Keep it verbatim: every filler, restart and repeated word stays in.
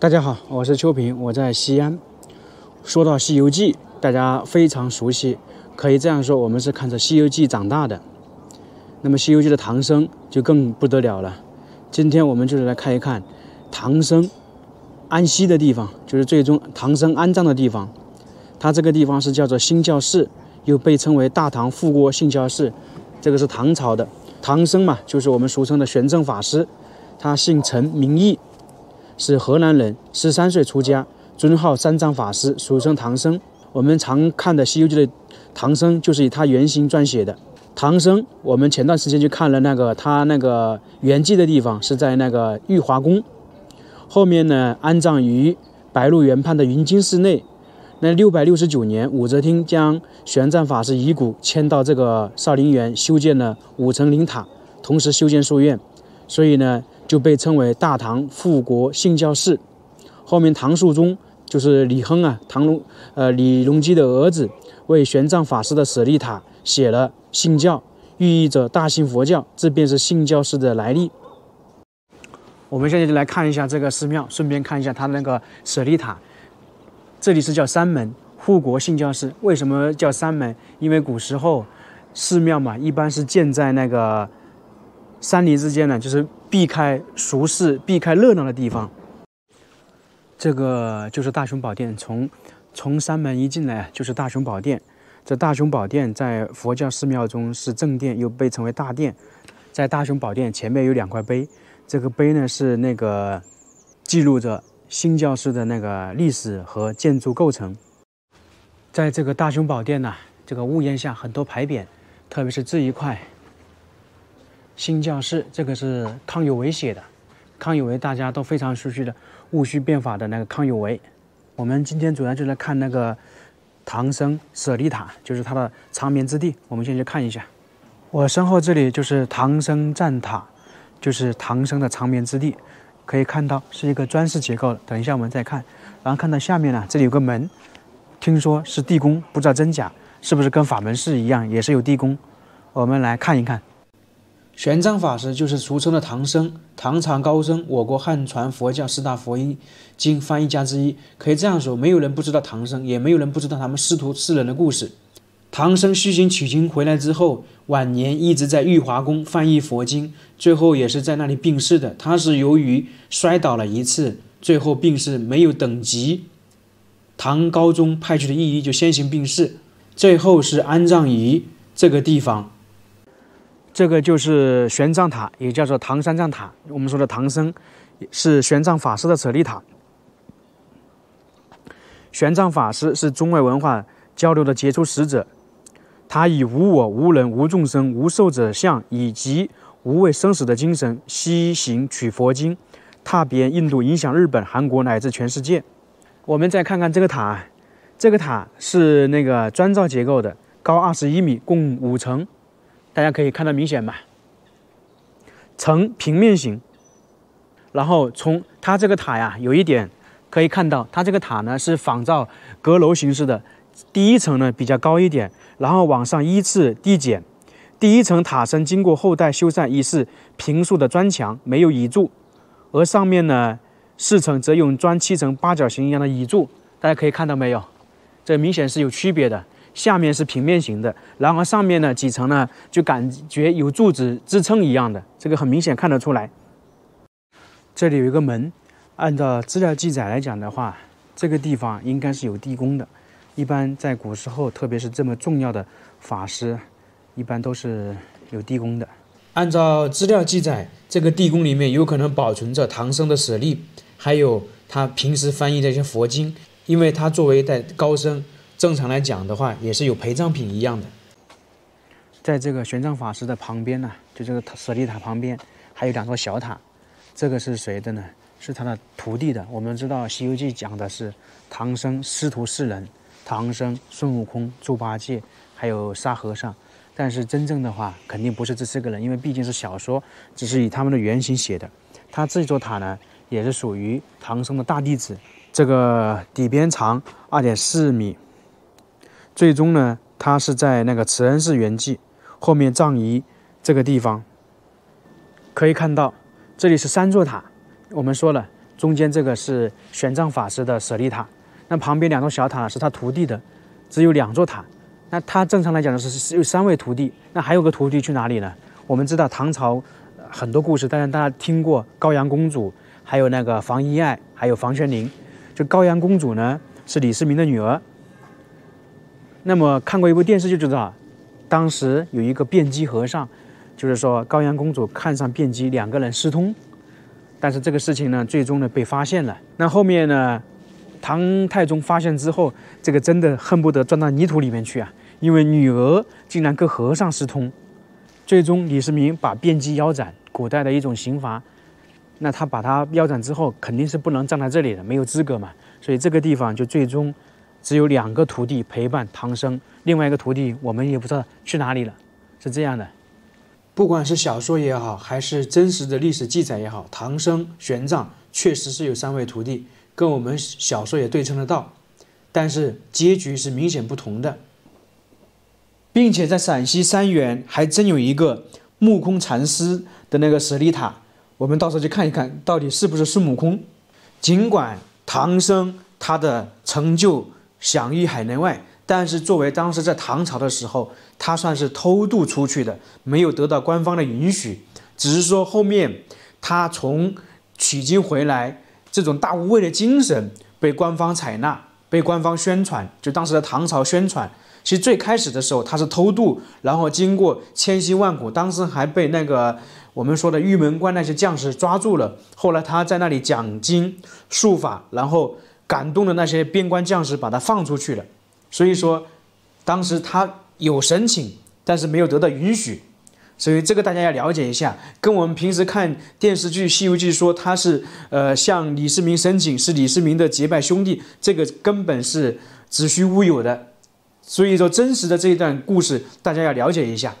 大家好，我是秋平，我在西安。说到《西游记》，大家非常熟悉，可以这样说，我们是看着《西游记》长大的。那么《西游记》的唐僧就更不得了了。今天我们就是来看一看唐僧安息的地方，就是最终唐僧安葬的地方。它这个地方是叫做兴教寺，又被称为大唐复国兴教寺。这个是唐朝的。唐僧嘛，就是我们俗称的玄奘法师，他姓陈名义。 是河南人，十三岁出家，尊号三藏法师，俗称唐僧。我们常看的《西游记》的唐僧就是以他原型撰写的。唐僧，我们前段时间就看了那个他那个圆寂的地方是在那个玉华宫，后面呢安葬于白鹿原畔的云经寺内。那六百六十九年，武则天将玄奘法师遗骨迁到这个少陵园，修建了五层灵塔，同时修建书院，所以呢。 就被称为大唐复国兴教寺。后面唐肃宗就是李亨啊，唐隆呃李隆基的儿子，为玄奘法师的舍利塔写了“兴教”，寓意着大兴佛教，这便是兴教寺的来历。我们现在就来看一下这个寺庙，顺便看一下它的那个舍利塔。这里是叫三门护国兴教寺，为什么叫三门？因为古时候寺庙嘛，一般是建在那个山林之间呢，就是。 避开俗世、避开热闹的地方，这个就是大雄宝殿。从从山门一进来就是大雄宝殿。这大雄宝殿在佛教寺庙中是正殿，又被称为大殿。在大雄宝殿前面有两块碑，这个碑呢是那个记录着兴教寺的那个历史和建筑构成。在这个大雄宝殿呢、啊，这个屋檐下很多牌匾，特别是这一块。 兴教寺，这个是康有为写的，康有为大家都非常熟悉的戊戌变法的那个康有为。我们今天主要就来看那个唐僧舍利塔，就是他的长眠之地。我们先去看一下。我身后这里就是唐僧战塔，就是唐僧的长眠之地，可以看到是一个砖式结构的。等一下我们再看，然后看到下面呢，这里有个门，听说是地宫，不知道真假，是不是跟法门寺一样也是有地宫？我们来看一看。 玄奘法师就是俗称的唐僧，唐朝高僧，我国汉传佛教四大佛经翻译家之一。可以这样说，没有人不知道唐僧，也没有人不知道他们师徒四人的故事。唐僧虚心取经回来之后，晚年一直在玉华宫翻译佛经，最后也是在那里病逝的。他是由于摔倒了一次，最后病逝没有等级，唐高宗派去的御医就先行病逝，最后是安葬于这个地方。 这个就是玄奘塔，也叫做唐三藏塔。我们说的唐僧，是玄奘法师的舍利塔。玄奘法师是中外文化交流的杰出使者，他以无我、无人、无众生、无受者相，以及无畏生死的精神，西行取佛经，踏遍印度，影响日本、韩国乃至全世界。我们再看看这个塔，这个塔是那个砖造结构的，高二十一米，共五层。 大家可以看到明显吧，呈平面形。然后从它这个塔呀，有一点可以看到，它这个塔呢是仿照阁楼形式的。第一层呢比较高一点，然后往上依次递减。第一层塔身经过后代修缮，已是平素的砖墙，没有倚柱；而上面呢四层则用砖砌成八角形一样的倚柱。大家可以看到没有？这明显是有区别的。 下面是平面形的，然后上面呢几层呢就感觉有柱子支撑一样的，这个很明显看得出来。这里有一个门，按照资料记载来讲的话，这个地方应该是有地宫的。一般在古时候，特别是这么重要的法师，一般都是有地宫的。按照资料记载，这个地宫里面有可能保存着唐僧的舍利，还有他平时翻译的一些佛经，因为他作为一代高僧。 正常来讲的话，也是有陪葬品一样的。在这个玄奘法师的旁边呢、啊，就这个舍利塔旁边还有两座小塔，这个是谁的呢？是他的徒弟的。我们知道《西游记》讲的是唐僧师徒四人，唐僧、孙悟空、猪八戒，还有沙和尚。但是真正的话，肯定不是这四个人，因为毕竟是小说，只是以他们的原型写的。他这座塔呢，也是属于唐僧的大弟子，这个底边长 二点四米。 最终呢，他是在那个慈恩寺圆寂，后面葬仪这个地方，可以看到这里是三座塔。我们说了，中间这个是玄奘法师的舍利塔，那旁边两座小塔是他徒弟的，只有两座塔。那他正常来讲呢是有三位徒弟，那还有个徒弟去哪里呢？我们知道唐朝很多故事，但是大家听过高阳公主，还有那个房遗爱，还有房玄龄。就高阳公主呢是李世民的女儿。那么看过一部电视就知道，当时有一个辩机和尚。 就是说，高阳公主看上辩机，两个人私通，但是这个事情呢，最终呢被发现了。那后面呢，唐太宗发现之后，这个真的恨不得钻到泥土里面去啊！因为女儿竟然跟和尚私通，最终李世民把辩机腰斩，古代的一种刑罚。那他把他腰斩之后，肯定是不能站在这里的，没有资格嘛。所以这个地方就最终只有两个徒弟陪伴唐僧，另外一个徒弟我们也不知道去哪里了，是这样的。 不管是小说也好，还是真实的历史记载也好，唐僧、玄奘确实是有三位徒弟，跟我们小说也对称得到，但是结局是明显不同的。并且在陕西三原还真有一个目空禅师的那个舍利塔，我们到时候去看一看到底是不是孙悟空。尽管唐僧他的成就享誉海内外。 但是，作为当时在唐朝的时候，他算是偷渡出去的，没有得到官方的允许。只是说后面他从取经回来，这种大无畏的精神被官方采纳，被官方宣传。就当时的唐朝宣传，其实最开始的时候他是偷渡，然后经过千辛万苦，当时还被那个我们说的玉门关那些将士抓住了。后来他在那里讲经术法，然后感动的那些边关将士把他放出去了。 所以说，当时他有申请，但是没有得到允许，所以这个大家要了解一下，跟我们平时看电视剧《西游记》说他是呃向李世民申请，是李世民的结拜兄弟，这个根本是子虚乌有的。所以说，真实的这一段故事，大家要了解一下。